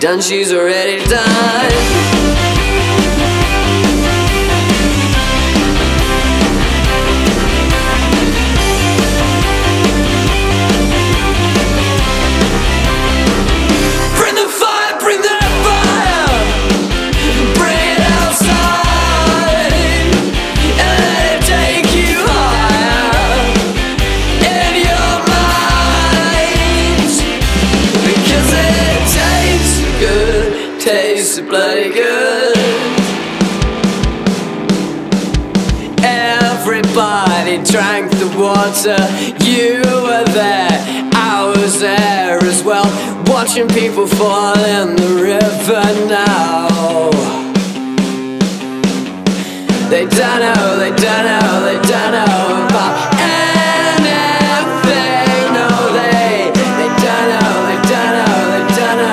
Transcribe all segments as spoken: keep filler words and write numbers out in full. done, she's already done. Tastes bloody good. Everybody drank the water. You were there, I was there as well, watching people fall in the river now. They don't know, they don't know, they don't know about anything. No, they, they don't know, they don't know, they don't know about anything.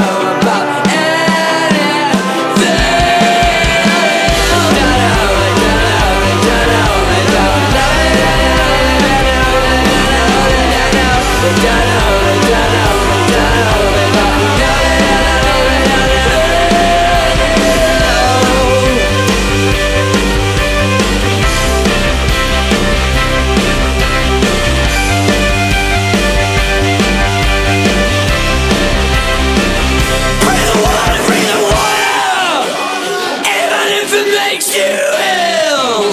Makes you ill.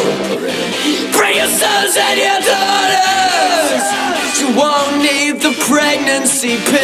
Bring your sons and your daughters. You won't need the pregnancy pill.